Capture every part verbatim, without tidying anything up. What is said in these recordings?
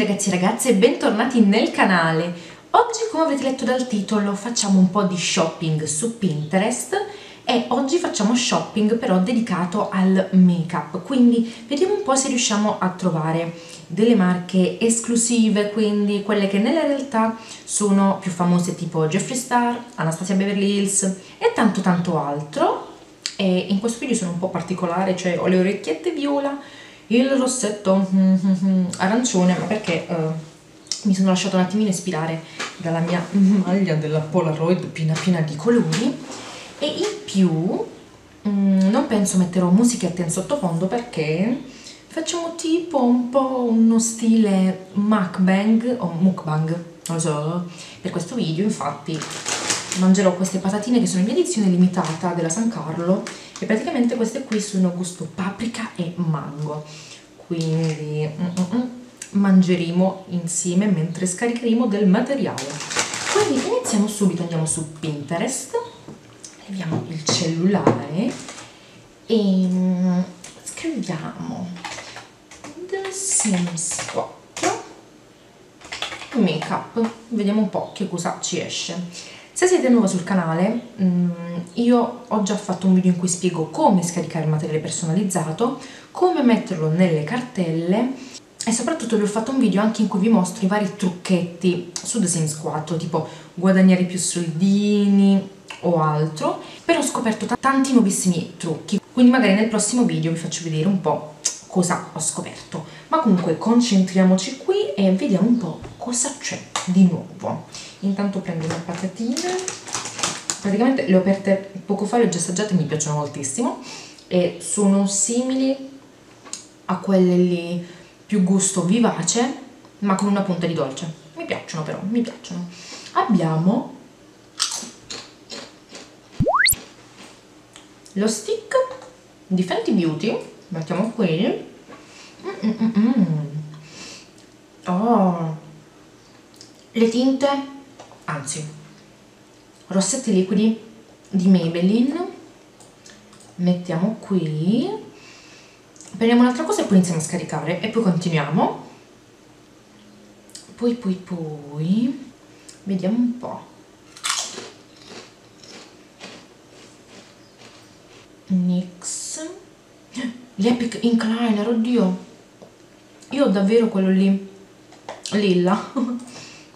ragazzi e ragazze, bentornati nel canale. Oggi, come avete letto dal titolo, facciamo un po' di shopping su Pinterest e oggi facciamo shopping però dedicato al make up, quindi vediamo un po' se riusciamo a trovare delle marche esclusive, quindi quelle che nella realtà sono più famose, tipo Jeffree Star, Anastasia Beverly Hills e tanto tanto altro. E in questo video sono un po' particolare, cioè ho le orecchiette viola, il rossetto mm, mm, arancione, ma perché eh, mi sono lasciata un attimino ispirare dalla mia maglia della Polaroid piena piena di colori. E in più mm, non penso metterò musichette in sottofondo, perché facciamo tipo un po' uno stile mukbang o mukbang, non lo so, per questo video. Infatti mangerò queste patatine che sono in edizione limitata della San Carlo, e praticamente queste qui sono gusto paprika e mango, quindi mm, mm, mangeremo insieme mentre scaricheremo del materiale. Quindi iniziamo subito, andiamo su Pinterest, leviamo il cellulare e scriviamo The Sims quattro make up, vediamo un po' che cosa ci esce. Se siete nuova sul canale, io ho già fatto un video in cui spiego come scaricare il materiale personalizzato, come metterlo nelle cartelle, e soprattutto vi ho fatto un video anche in cui vi mostro i vari trucchetti su The Sims quattro, tipo guadagnare più soldini o altro, però ho scoperto tanti nuovissimi trucchi, quindi magari nel prossimo video vi faccio vedere un po' cosa ho scoperto. Ma comunque concentriamoci qui e vediamo un po' cosa c'è di nuovo. Intanto prendo le patatine, praticamente le ho aperte poco fa, le ho già assaggiate e mi piacciono moltissimo, e sono simili a quelle lì più gusto vivace, ma con una punta di dolce. Mi piacciono però, mi piacciono. Abbiamo lo stick di Fenty Beauty, mettiamo qui. mm -mm -mm. Oh, le tinte, anzi rossetti liquidi di Maybelline, mettiamo qui. Prendiamo un'altra cosa e poi iniziamo a scaricare e poi continuiamo. Poi poi poi vediamo un po'. NYX, l'Epic Incliner, oddio, io ho davvero quello lì lilla.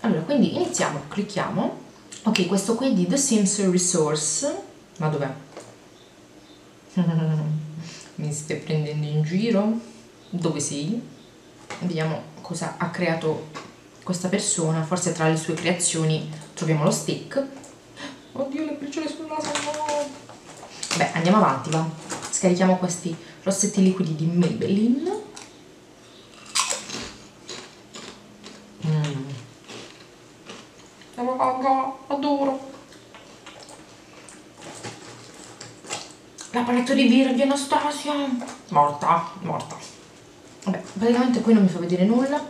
Allora, quindi iniziamo, clicchiamo. Ok, questo qui è di The Sims Resource. Ma dov'è? Mi stai prendendo in giro? Dove sei? Vediamo cosa ha creato questa persona. Forse tra le sue creazioni troviamo lo stick. Oddio, le briciole sul naso, no! Beh, andiamo avanti, va. Scarichiamo questi rossetti liquidi di Maybelline. Adoro la palette di birra di Anastasia, morta, morta. Vabbè, praticamente qui non mi fa vedere nulla.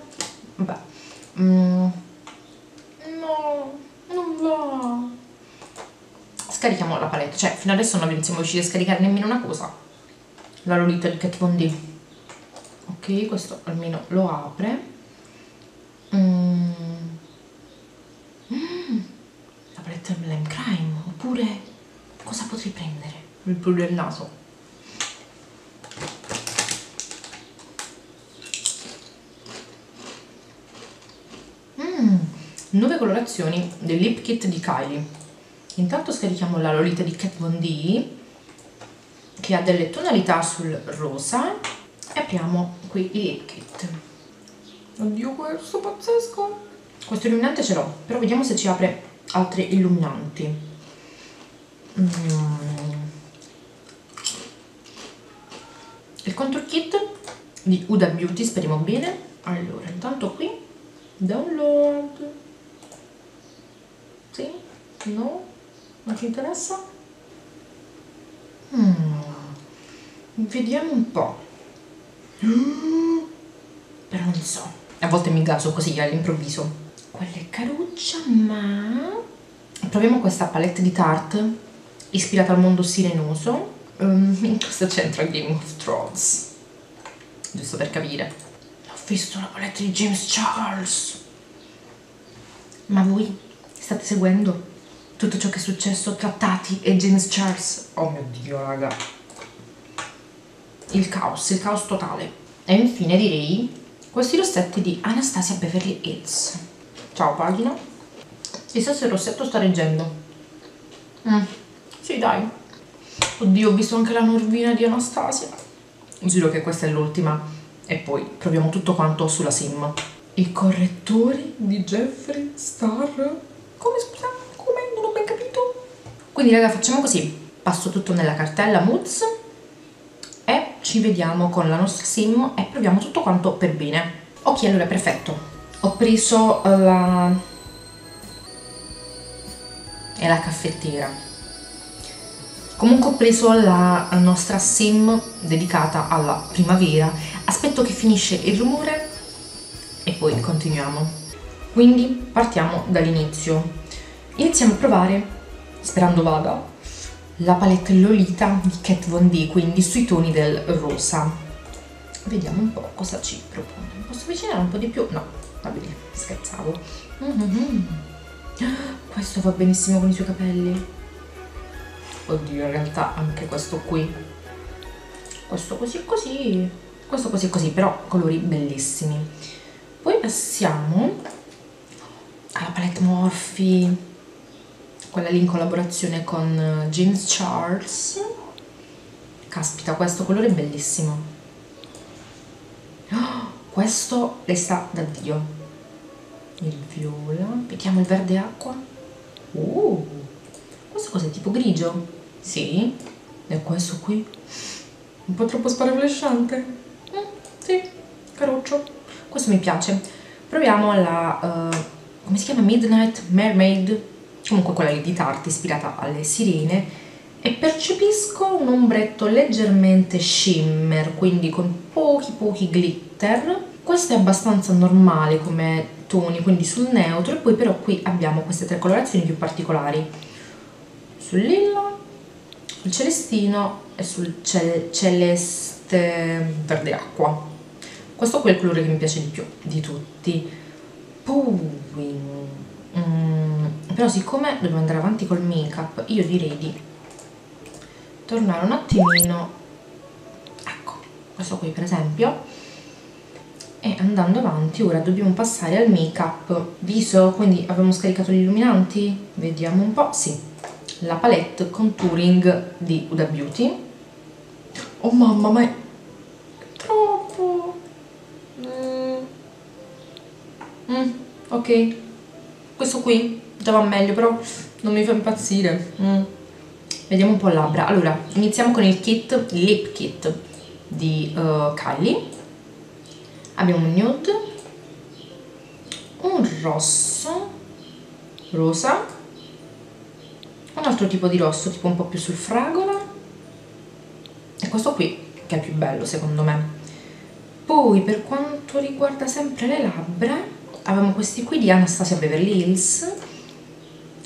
Vabbè, mm. no, non va. Scarichiamo la palette, cioè fino adesso non siamo riusciti a scaricare nemmeno una cosa. La Lolita di Kat Von D. Ok, questo almeno lo apre. Mmm. Lime crime, oppure cosa potrei prendere? Il blu del naso. mm, Nuove colorazioni del lip kit di Kylie. Intanto scarichiamo la Lolita di Kat Von D, che ha delle tonalità sul rosa, e apriamo qui il lip kit. Oddio, questo è pazzesco. Questo illuminante ce l'ho, però vediamo se ci apre altri illuminanti. mm. Il contour kit di Uda Beauty, speriamo bene. Allora, intanto qui download, sì, no, non ci interessa. mm. Vediamo un po'. mm. Però non so, a volte mi gaso così all'improvviso. Quella è caruccia, ma proviamo questa palette di Tart ispirata al mondo sirenoso. Um, in questo c'entra Game of Thrones, giusto per capire. L'ho visto la palette di James Charles. Ma voi state seguendo tutto ciò che è successo tra Tati e James Charles? Oh mio Dio, raga, il caos, il caos totale. E infine direi questi rossetti di Anastasia Beverly Hills. Ciao pagina. Chissà se il rossetto sta reggendo. mm. Sì dai. Oddio, ho visto anche la Norvina di Anastasia. Giuro che questa è l'ultima e poi proviamo tutto quanto sulla Sim. I correttori di Jeffree Star. Come scusa? Come? Non ho ben capito. Quindi raga, facciamo così. Passo tutto nella cartella Moods e ci vediamo con la nostra Sim e proviamo tutto quanto per bene. Ok, allora perfetto. Ho preso la... e la caffettiera. Comunque ho preso la nostra Sim dedicata alla primavera. Aspetto che finisce il rumore e poi continuiamo. Quindi partiamo dall'inizio. Iniziamo a provare, sperando vada, la palette Lolita di Kat Von D, quindi sui toni del rosa. Vediamo un po' cosa ci propone. Posso avvicinare un po' di più? No, va bene, scherzavo. Mm-hmm. Questo va benissimo con i suoi capelli. Oddio, in realtà anche questo qui. Questo così così. Questo così così, però colori bellissimi. Poi passiamo alla palette Morphe, quella lì in collaborazione con James Charles. Caspita, questo colore è bellissimo. Oh, questo le sta da Dio. Il viola, vediamo il verde acqua. Uh, questo cos'è? Tipo grigio? Sì. E questo qui? Un po' troppo sparaflesciante. Sì, caruccio. Questo mi piace. Proviamo la, uh, come si chiama? Midnight Mermaid. Comunque quella lì di Tart, ispirata alle sirene. E percepisco un ombretto leggermente shimmer, quindi con pochi pochi glitter. Questo è abbastanza normale come toni, quindi sul neutro. E poi però qui abbiamo queste tre colorazioni più particolari. Sul lilla, sul celestino e sul cel celeste verde acqua. Questo qui è il colore che mi piace di più di tutti. Poi, mm, però siccome dobbiamo andare avanti col make up, io direi di tornare un attimino, ecco, questo qui per esempio, e andando avanti ora dobbiamo passare al make up viso. Quindi abbiamo scaricato gli illuminanti, vediamo un po', sì, la palette contouring di Uda Beauty. Oh mamma, ma è troppo. Mm, ok, questo qui già va meglio, però non mi fa impazzire. mm. Vediamo un po' labbra. Allora, iniziamo con il kit, il lip kit di uh, Kylie. Abbiamo un nude, un rosso, rosa, un altro tipo di rosso, tipo un po' più sul fragola, e questo qui che è più bello secondo me. Poi per quanto riguarda sempre le labbra abbiamo questi qui di Anastasia Beverly Hills.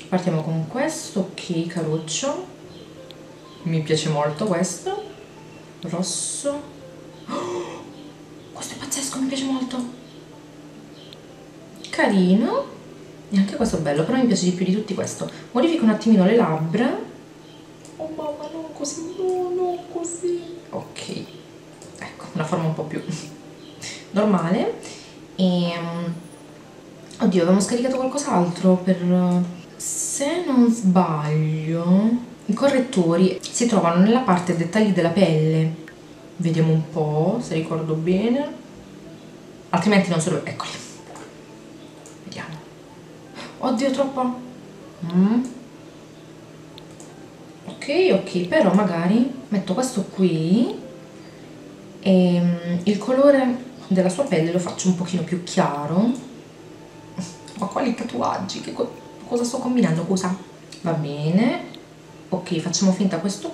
Partiamo con questo, ok, caruccio. Mi piace molto questo. Rosso. Oh, questo è pazzesco, mi piace molto. Carino. E anche questo è bello, però mi piace di più di tutti questo. Modifico un attimino le labbra. Oh mamma, no, così, no, no, così. Ok. Ecco, una forma un po' più normale. E... oddio, avevamo scaricato qualcos'altro per... se non sbaglio... i correttori si trovano nella parte dettagli della pelle. Vediamo un po' se ricordo bene. Altrimenti non sono... eccoli. Vediamo. Oddio, troppo. Mm. Ok, ok, però magari metto questo qui e il colore della sua pelle lo faccio un pochino più chiaro. Ma quali tatuaggi? Che co cosa sto combinando? Cosa? Va bene. Ok, facciamo finta questo.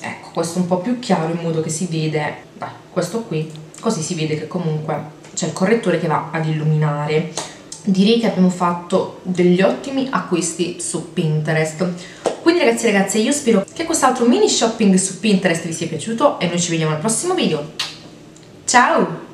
Ecco, questo un po' più chiaro in modo che si vede. Dai, questo qui. Così si vede che comunque c'è il correttore che va ad illuminare. Direi che abbiamo fatto degli ottimi acquisti su Pinterest. Quindi ragazzi e ragazze, io spero che quest'altro mini shopping su Pinterest vi sia piaciuto e noi ci vediamo al prossimo video. Ciao!